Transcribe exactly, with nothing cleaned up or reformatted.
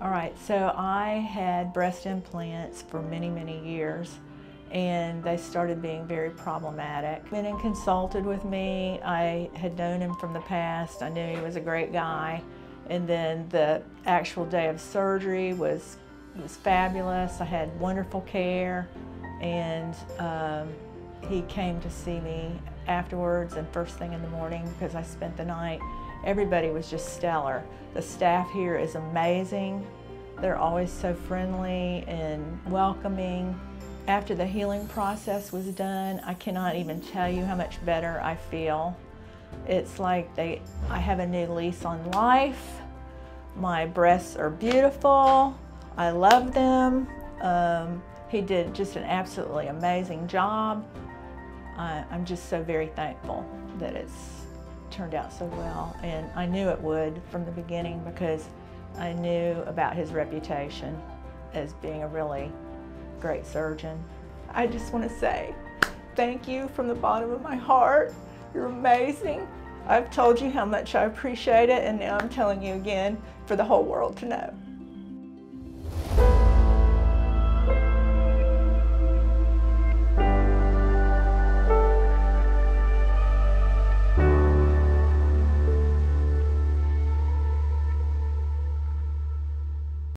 All right, so I had breast implants for many, many years, and they started being very problematic. Menon consulted with me. I had known him from the past. I knew he was a great guy. And then the actual day of surgery was, was fabulous. I had wonderful care, and um, he came to see me afterwards and first thing in the morning because I spent the night. Everybody was just stellar. The staff here is amazing. They're always so friendly and welcoming. After the healing process was done, I cannot even tell you how much better I feel. It's like they, I have a new lease on life. My breasts are beautiful. I love them. Um, he did just an absolutely amazing job. I, I'm just so very thankful that it's turned out so well. And I knew it would from the beginning because I knew about his reputation as being a really great surgeon. I just want to say thank you from the bottom of my heart. You're amazing. I've told you how much I appreciate it, and now I'm telling you again for the whole world to know.